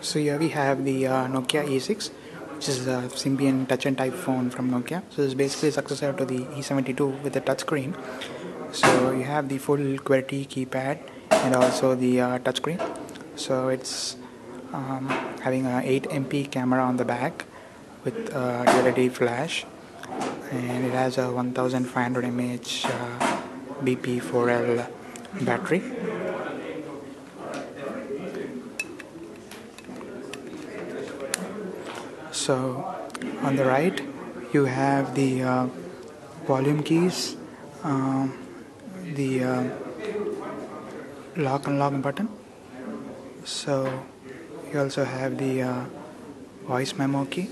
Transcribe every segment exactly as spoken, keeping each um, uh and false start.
So here we have the uh, Nokia E six, which is a Symbian touch and type phone from Nokia. So this is basically a successor to the E seventy-two with a touch screen. So you have the full QWERTY keypad and also the uh, touch screen. So it's um, having an eight megapixel camera on the back with a L E D flash, and it has a one thousand five hundred milliamp hour uh, B P four L battery. So on the right you have the uh, volume keys, uh, the uh, lock and lock button. So you also have the uh, voice memo key,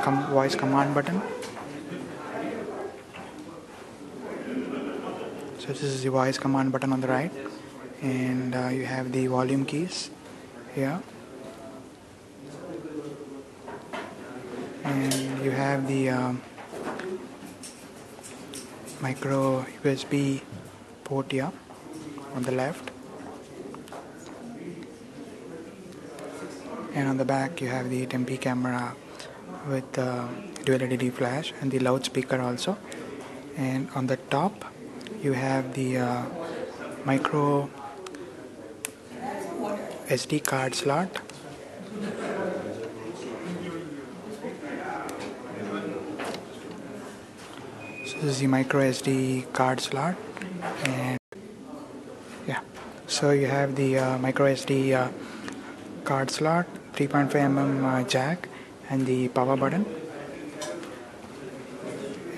com voice command button. So this is the voice command button on the right, and uh, you have the volume keys here. And you have the um, micro U S B port here on the left, and on the back you have the eight megapixel camera with uh, dual L E D flash and the loudspeaker also. And on the top you have the uh, micro S D card slot. This is the micro S D card slot, and yeah, so you have the uh, micro S D uh, card slot, three point five millimeter uh, jack, and the power button.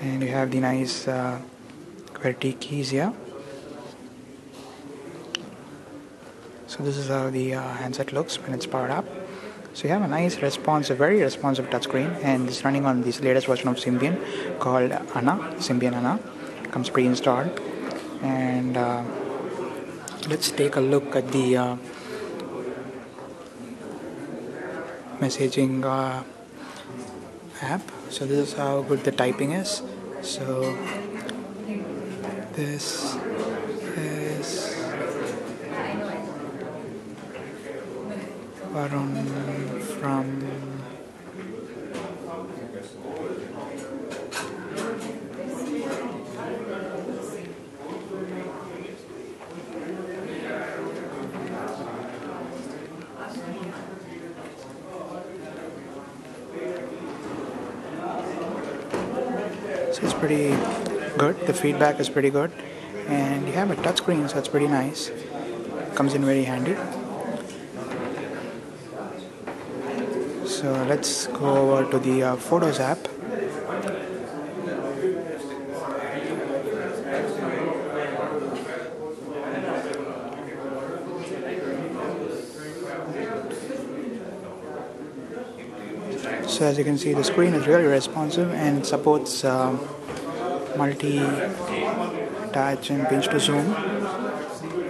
And you have the nice uh, QWERTY keys here. So this is how the uh, handset looks when it's powered up. So you have a nice responsive, very responsive touchscreen, and it's running on this latest version of Symbian called Anna, Symbian Anna. It comes pre-installed. And uh, let's take a look at the uh, messaging uh, app. So this is how good the typing is. So this is Varun from so it's pretty good, the feedback is pretty good, and you have a touch screen, so it's pretty nice, comes in very handy. So let's go over to the uh, Photos app. So as you can see, the screen is really responsive and supports uh, multi-touch and pinch to zoom.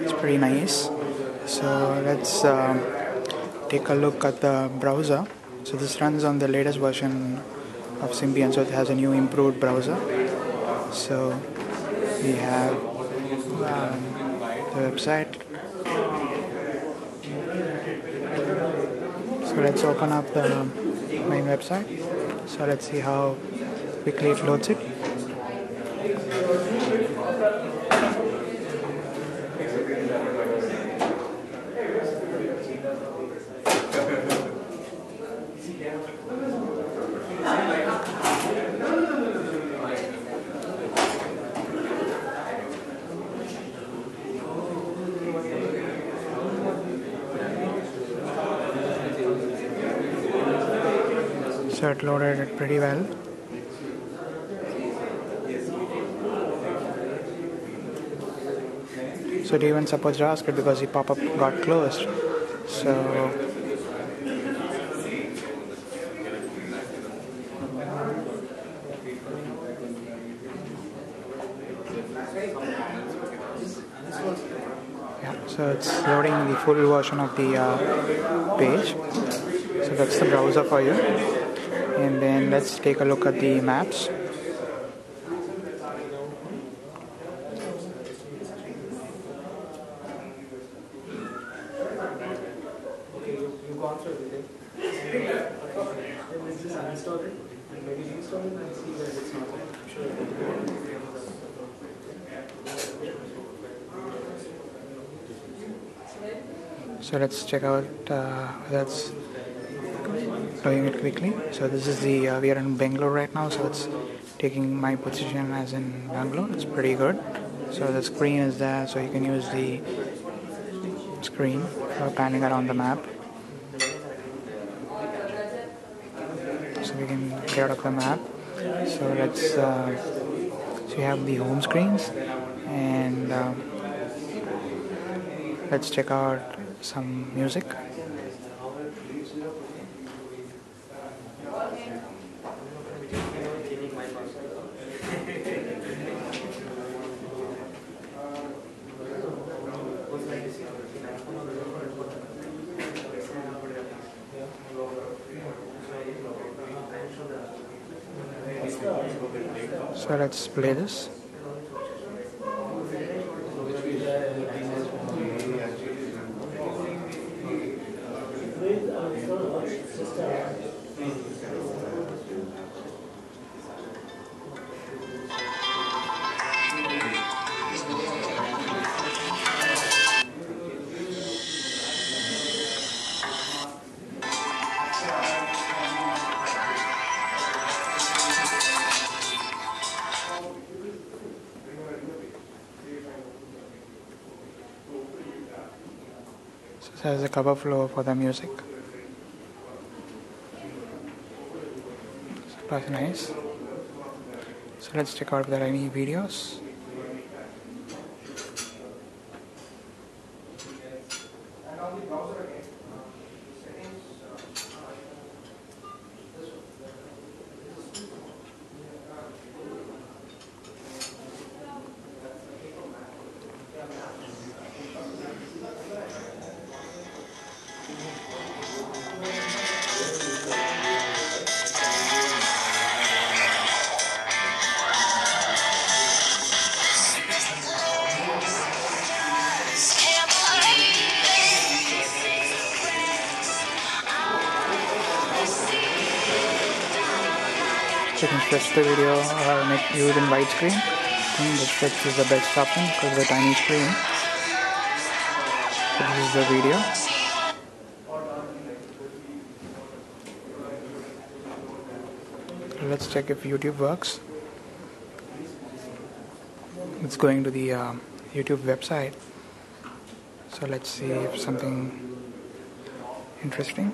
It's pretty nice. So let's uh, take a look at the browser. So this runs on the latest version of Symbian, so it has a new improved browser. So we have um, the website. So let's open up the main website. So let's see how quickly it loads it. So it loaded it pretty well. So it even supports JavaScript because the pop-up got closed. So yeah, so it's loading the full version of the uh, page. So that's the browser for you. And then let's take a look at the maps. also everything. Then just uninstall it and maybe reinstall it and see that it's not. I'm sure it will. So let's check out uh, that's doing it quickly. So this is the uh, we are in Bangalore right now. So it's taking my position as in Bangalore. It's pretty good. So the screen is there, so you can use the screen for panning around the map. So we can get out of the map. So let's. Uh, so you have the home screens, and uh, let's check out some music. So let's play this. There's a cover flow for the music. So that's nice. So let's check out if there are any videos. You can stretch the video or make you in widescreen. I think the stretch is the best option because of the tiny screen. So this is the video. Let's check if YouTube works. It's going to the uh, YouTube website. So let's see if something interesting.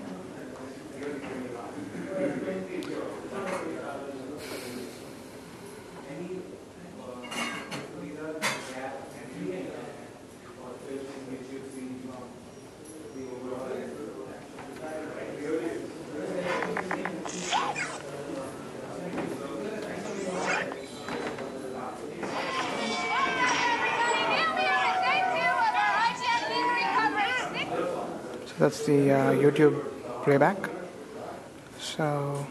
That's the uh, YouTube playback. So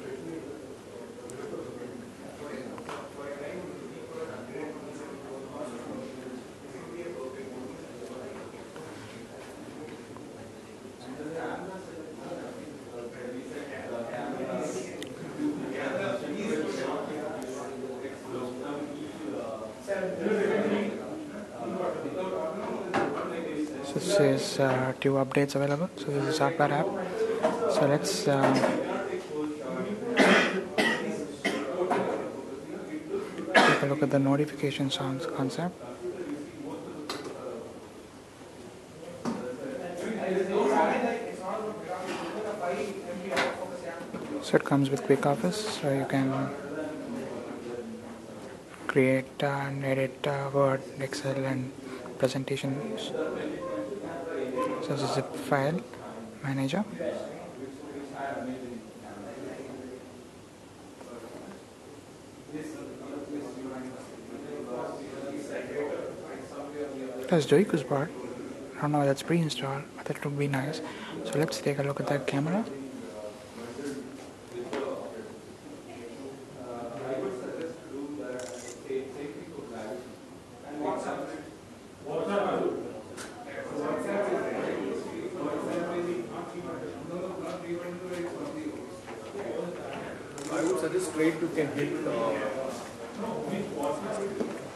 this is uh, two updates available. So this is SAR-pad app. So let's uh, take a look at the notification sounds concept. So it comes with Quick Office, so you can create and edit uh, Word, Excel, and presentations. So this is zip file manager. That's Joiku's part. I don't know, that's pre-installed, but that would be nice. So let's take a look at that camera. this straight you can hit. Uh,